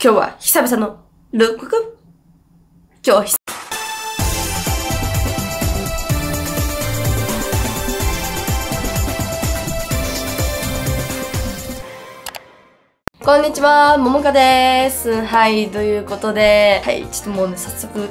今日は久々のルック君。今日はこんにちは、ももかです。はい、ということで、はい、ちょっともうね、早速、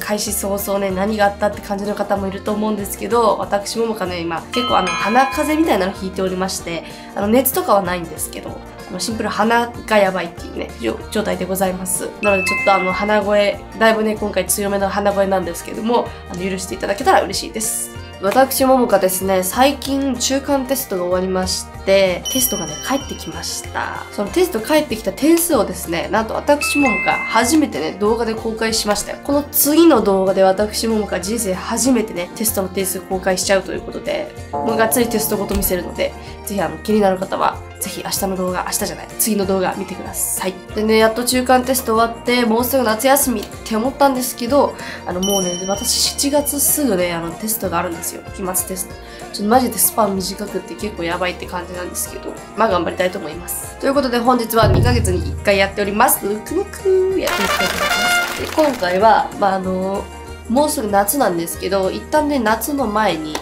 開始早々ね、何があったって感じの方もいると思うんですけど、私、ももかね、今、結構鼻風邪みたいなの引いておりまして、熱とかはないんですけど、シンプル鼻がやばいっていうね、状態でございます。なので、ちょっと鼻声、だいぶね、今回強めの鼻声なんですけども、許していただけたら嬉しいです。私、ももかですね、最近中間テストが終わりまして、テストがね、返ってきました。そのテスト返ってきた点数をですね、なんと私、ももか初めてね、動画で公開しましたよ。この次の動画で私、ももか人生初めてね、テストの点数公開しちゃうということで、もうがっつりテストごと見せるので、ぜひ気になる方は、ぜひ明日の動画、明日じゃない、次の動画見てください。でね、やっと中間テスト終わって、もうすぐ夏休みって思ったんですけど、もうね、私7月すぐね、テストがあるんですよ。期末テスト。ちょっとマジでスパン短くって結構やばいって感じなんですけど、まあ頑張りたいと思います。ということで本日は2ヶ月に1回やっております。うくうくやっていきたいと思います。で、今回は、もうすぐ夏なんですけど、一旦ね、夏の前に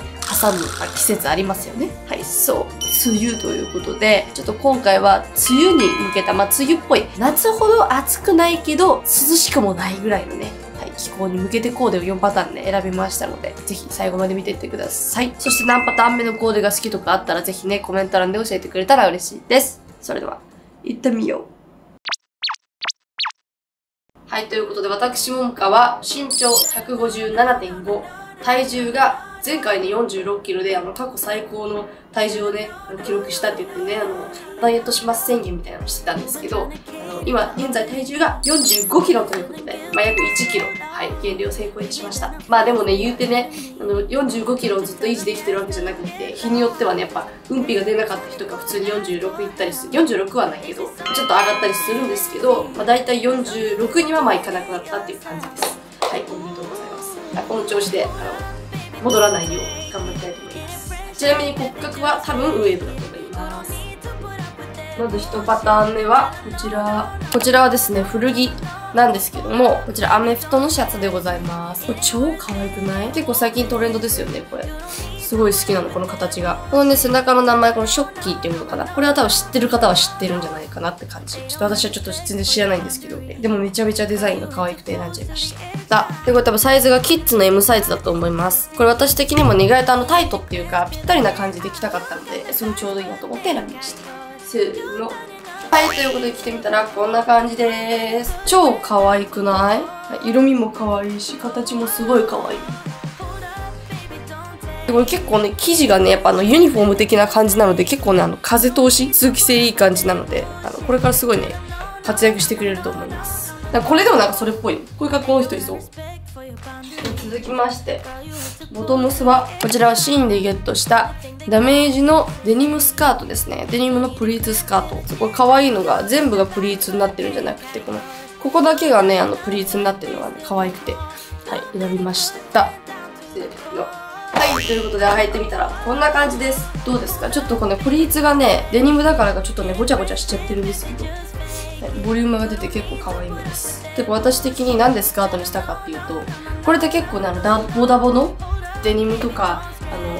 挟む季節ありますよね。はい、そう。梅雨ということで、ちょっと今回は梅雨に向けた、梅雨っぽい、夏ほど暑くないけど、涼しくもないぐらいのね、気候に向けてコーデを4パターンね、選びましたので、ぜひ最後まで見ていってください。そして何パターン目のコーデが好きとかあったら、ぜひね、コメント欄で教えてくれたら嬉しいです。それでは、行ってみよう。はい、ということで、私、ももかは、身長 157.5、体重が、前回ね、46キロで、過去最高の体重をね、記録したって言ってね、ダイエットします宣言みたいなのしてたんですけど、今、現在体重が45キロということで、約1キロ、はい、減量成功しました。でもね、言うてね、45キロをずっと維持できてるわけじゃなくて、日によってはね、やっぱ、運費が出なかった日とか、普通に46いったりする、46はないけど、ちょっと上がったりするんですけど、だいたい46には行かなくなったっていう感じです。はい、おめでとうございます。この調子で、戻らないよう頑張りたいと思います。ちなみに骨格は多分ウェーブだと思います。まず1パターン目はこちらはですね、古着なんですけども、こちらアメフトのシャツでございます。これ超可愛くない？結構最近トレンドですよね。これすごい好きなの、この形が。このね、背中の名前、このショッキーっていうのかな。これは多分知ってる方は知ってるんじゃないかなって感じ。ちょっと私はちょっと全然知らないんですけど、でもめちゃめちゃデザインが可愛くて選んじゃいました。で、これ多分サイズがキッズの M サイズだと思います。これ私的にも意外とタイトっていうかぴったりな感じで着たかったので、それちょうどいいなと思って選びました。せーの。はい、ということで着てみたらこんな感じです。超可愛くない？色味も可愛いし、形もすごい可愛い。これ結構ね、生地がね、やっぱユニフォーム的な感じなので、結構ね、風通し、通気性いい感じなので、これからすごいね、活躍してくれると思います。これでもなんかそれっぽい、こういう格好の人いそう。続きまして、ボトムスはこちらはシーンでゲットしたダメージのデニムスカートですね。デニムのプリーツスカート。これ可愛いのが、全部がプリーツになってるんじゃなくて、ここだけがね、プリーツになってるのがね、可愛くて、はい、選びました。せーの。はい、ということで履いてみたらこんな感じです。どうですか？ちょっとこのプリーツがね、デニムだからかちょっとね、ごちゃごちゃしちゃってるんですけど、ボリュームが出て結構可愛い目です。で、私的になんでスカートにしたかっていうと、これって結構ね、ダボダボのデニムとか、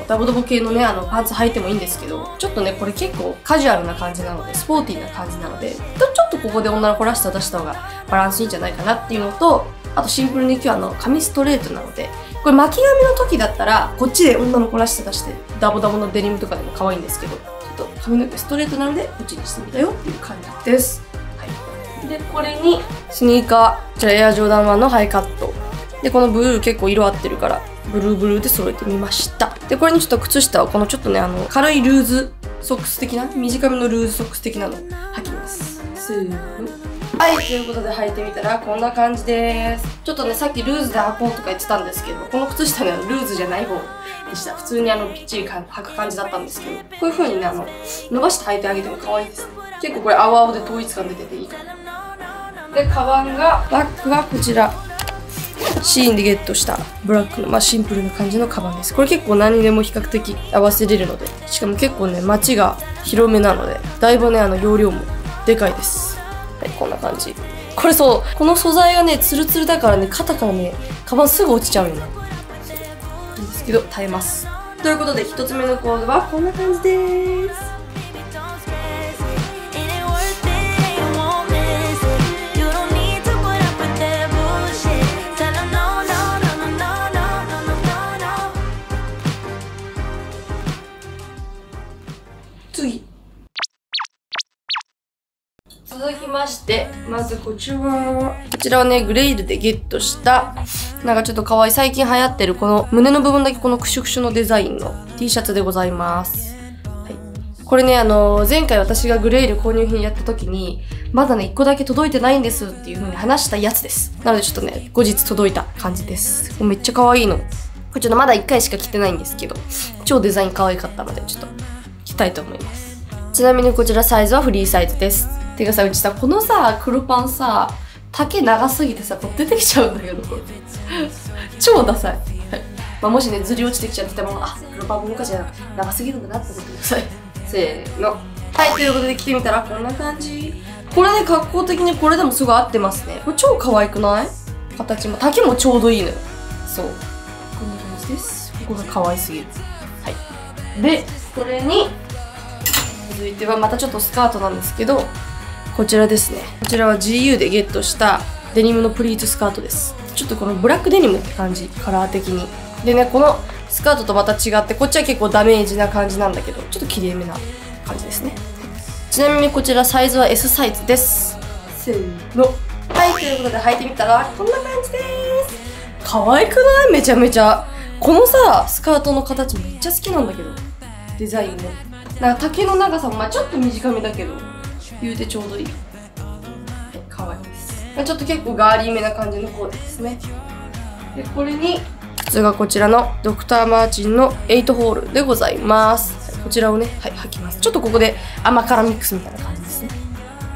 ダボダボ系のね、パンツ履いてもいいんですけど、ちょっとね、これ結構カジュアルな感じなので、スポーティーな感じなので、ちょっとここで女の子らしさ出した方がバランスいいんじゃないかなっていうのと、あとシンプルに今日髪ストレートなので、これ巻き髪の時だったら、こっちで女の子らしさ出して、ダボダボのデニムとかでも可愛いんですけど、ちょっと髪の毛ストレートなので、こっちにしてみたよっていう感じです。で、これにスニーカー、こちらエアジョーダン1のハイカットで、このブルー結構色合ってるからブルーブルーで揃えてみました。で、これにちょっと靴下をこのちょっとね、軽いルーズソックス的な、短めのルーズソックス的なの履きます。せーの。はい、ということで履いてみたらこんな感じです。ちょっとね、さっきルーズで履こうとか言ってたんですけど、この靴下ね、ルーズじゃない方でした。普通にぴっちり履く感じだったんですけど、こういう風にね、伸ばして履いてあげても可愛いです。結構これ青々で統一感出てていいかな。で、カバンが、バッグはこちら、シーンでゲットしたブラックの、シンプルな感じのカバンです。これ結構何にでも比較的合わせれるので、しかも結構ね、街が広めなので、だいぶね、容量もでかいです。はい、こんな感じ。これそう、この素材がね、ツルツルだからね、肩からね、カバンすぐ落ちちゃうよね。そうですけど、耐えます。ということで、1つ目のコーデはこんな感じでーす。続きまして、まずこちらは、こちらはね、グレイルでゲットした、なんかちょっと可愛い、最近流行ってるこの胸の部分だけこのクシュクシュのデザインの T シャツでございます。はい、これね、前回私がグレイル購入品やった時に、まだね、1個だけ届いてないんですっていう風に話したやつです。なのでちょっとね、後日届いた感じです。めっちゃ可愛いの。これちょっとまだ1回しか着てないんですけど、超デザイン可愛かったので、ちょっと着たいと思います。ちなみにこちらサイズはフリーサイズです。てかさ、うちさ、このさ、黒パンさ、丈長すぎてさ、出てきちゃうんだけど、これ。超ダサい。まあ、もしね、ずり落ちてきちゃってても、あ、黒パン文化じゃなくて、長すぎるんだなって思ってください。せーの。はい、ということで着てみたらこんな感じ。これね、格好的にこれでもすごい合ってますね。これ超可愛くない？形も、丈もちょうどいいのよ。そう。こんな感じです。ここが可愛すぎる。はい。で、これに、続いてはまたちょっとスカートなんですけど、こちらですね。こちらは GU でゲットしたデニムのプリーツスカートです。ちょっとこのブラックデニムって感じ、カラー的に。でね、このスカートとまた違って、こっちは結構ダメージな感じなんだけど、ちょっときれいめな感じですね。ちなみにこちらサイズは S サイズです。せーの。はい、ということで履いてみたらこんな感じです。可愛くない？めちゃめちゃ。このさ、スカートの形めっちゃ好きなんだけど、デザインね。なんか丈の長さもまあちょっと短めだけど、言うてちょうどいい。かわいいです。ちょっと結構ガーリーめな感じのコーデですね。で、これに、靴がこちらのドクター・マーチンの8ホールでございます。こちらをね、はい、履きます。ちょっとここで甘辛ミックスみたいな感じですね。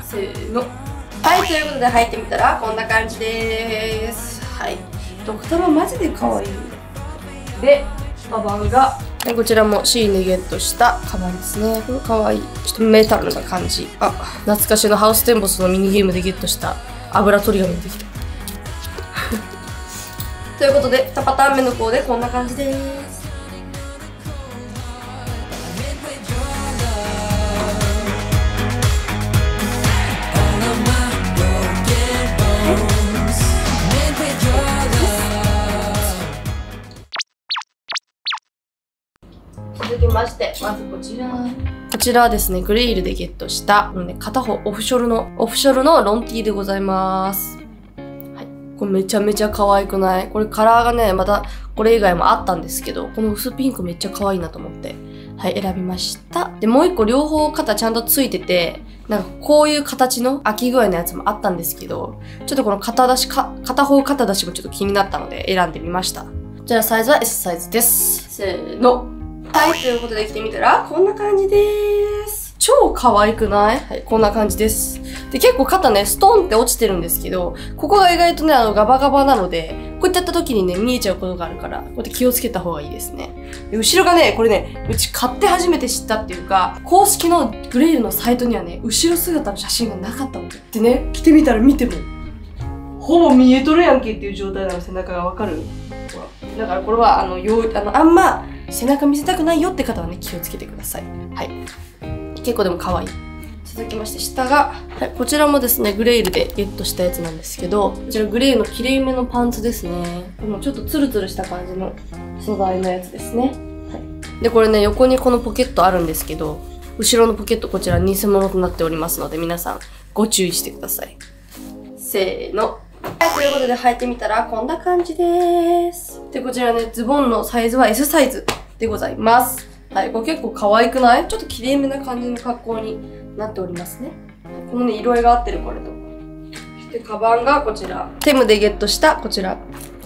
せーの。はい、ということで履いてみたらこんな感じでーす。はい。ドクターママジでかわいい。で、カバンが、こちらもシーンでゲットしたカバンですね。これかわいい。ちょっとメタルな感じ。あ、懐かしのハウステンボスのミニゲームでゲットした油取り紙できた。ということで、2パターン目のコーデこんな感じです。まして、まずこちら。こちらはですね、グレイルでゲットした、ね、片方オフショルのロン T でございます。はい。これめちゃめちゃ可愛くない？これカラーがね、またこれ以外もあったんですけど、この薄ピンクめっちゃ可愛いなと思って、はい、選びました。で、もう一個両方肩ちゃんとついてて、なんかこういう形の空き具合のやつもあったんですけど、ちょっとこの片方肩出しもちょっと気になったので選んでみました。こちらサイズは S サイズです。せーの。はい、ということで着てみたら、こんな感じでーす。超可愛くない？はい、こんな感じです。で、結構肩ね、ストンって落ちてるんですけど、ここが意外とね、ガバガバなので、こういった時にね、見えちゃうことがあるから、こうやって気をつけた方がいいですね。で、後ろがね、これね、うち買って初めて知ったっていうか、公式のグレイルのサイトにはね、後ろ姿の写真がなかったので。でね、着てみたら見ても、ほぼ見えとるやんけっていう状態なの、背中がわかる？ほら。だからこれは、あんま、背中見せたくないよって方はね、気をつけてください。はい。結構でも可愛い。続きまして、下が、はい、こちらもですね、グレイルでゲットしたやつなんですけど、こちらグレーのきれいめのパンツですね。このちょっとツルツルした感じの素材のやつですね。はい。で、これね、横にこのポケットあるんですけど、後ろのポケットこちら偽物となっておりますので、皆さんご注意してください。せーの。はい、ということで履いてみたらこんな感じです。で、こちらね、ズボンのサイズは S サイズでございます。はい、これ結構可愛くない？ちょっときれいめな感じの格好になっておりますね。このね、色合いが合ってるこれと。で、カバンがこちら。テムでゲットしたこちら、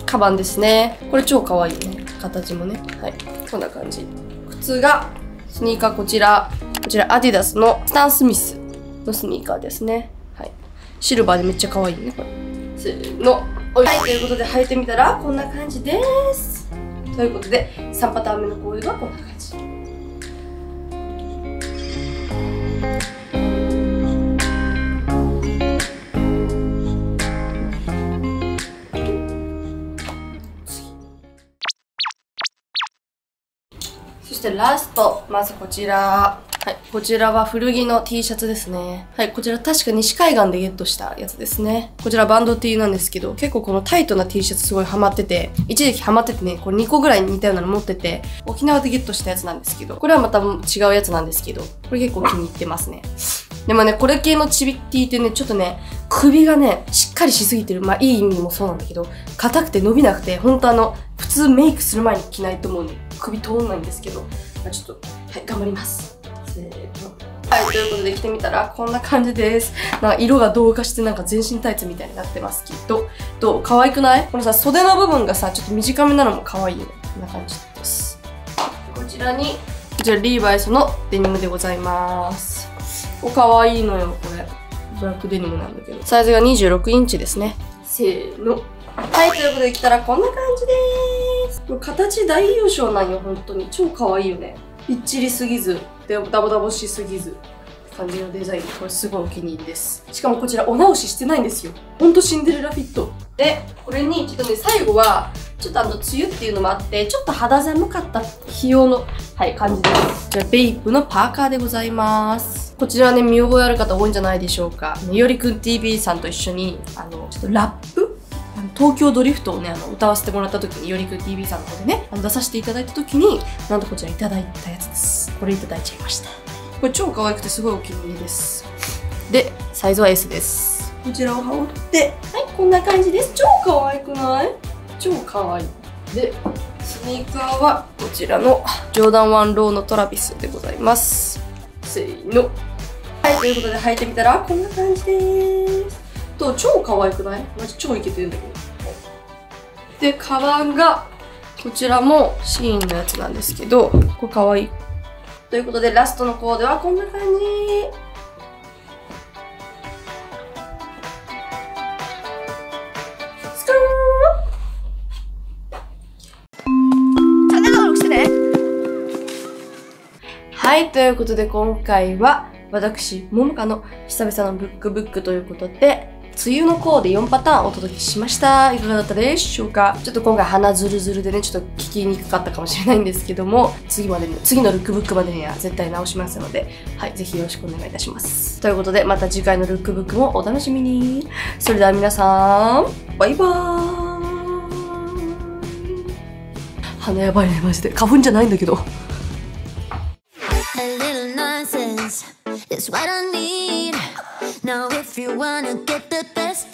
カバンですね。これ超可愛いね。形もね。はい、こんな感じ。靴が、スニーカーこちら。こちらアディダスのスタン・スミスのスニーカーですね。はい。シルバーでめっちゃ可愛いね、これ。せーの。はい、ということで履いてみたらこんな感じです。ということで3パターン目のコーデがこんな感じ。してラスト、まずこちら。はい、こちらは古着の T シャツですね。はい、こちら確か西海岸でゲットしたやつですね。こちらバンド T なんですけど、結構このタイトな T シャツすごいハマってて、一時期ハマっててね、これ2個ぐらい似たようなの持ってて、沖縄でゲットしたやつなんですけど、これはまた違うやつなんですけど、これ結構気に入ってますね。でもね、これ系のチビ T ってね、ちょっとね、首がね、しっかりしすぎてる。まあ、いい意味もそうなんだけど、硬くて伸びなくて、ほんと普通メイクする前に着ないともうね、首通んないんですけど、まあ、ちょっと、はい、頑張ります。はい、ということで着てみたらこんな感じです。なんか色が同化してなんか全身タイツみたいになってますけど、どう？可愛くない？このさ、袖の部分がさ、ちょっと短めなのも可愛いね。こんな感じです。こちらに、こちらリーバイスのデニムでございます。お、可愛いのよ、これ。ブラックデニムなんだけど。サイズが26インチですね。せーの。はい、ということで着たらこんな感じでーす。形大優勝なんよ、本当に。超可愛いよね。びっちりすぎず。ダボダボしすぎず感じのデザイン、これすごいお気に入りです。しかもこちらお直ししてないんですよ。ほんとシンデレラフィットで、これにちょっとね、最後はちょっと梅雨っていうのもあって、ちょっと肌寒かった日用の、はい、感じです。じゃあベイプのパーカーでございます。こちらはね、見覚えある方多いんじゃないでしょうか。みよりくん TV さんと一緒にちょっとラップ東京ドリフトをね、歌わせてもらった時に、よりく TV さんの方でね、出させていただいた時に、なんとこちらいただいたやつです。これいただいちゃいました。これ超可愛くてすごいお気に入りです。で、サイズは S です。こちらを羽織って、はい、こんな感じです。超可愛くない？超可愛い。で、スニーカーはこちらのジョーダンワンローのトラビスでございます。せーの。はい、ということで履いてみたら、こんな感じです。と超可愛くない？マジ超イケてるんだけど。で、カバンが、こちらもシーンのやつなんですけど、これかわいい。ということで、ラストのコーデはこんな感じ。スクーン！チャンネル登録してね！はい、ということで今回は、私、ももかの久々のブックブックということで、梅雨のコーデ4パターンお届けしました。いかがだったでしょうか？ちょっと今回鼻ズルズルでね、ちょっと聞きにくかったかもしれないんですけども、次のルックブックまでには絶対直しますので、はい、ぜひよろしくお願いいたします。ということで、また次回のルックブックもお楽しみに。それでは皆さん、バイバーイ。鼻やばいね、マジで。花粉じゃないんだけど。It's what I need. Now if you wanna get the best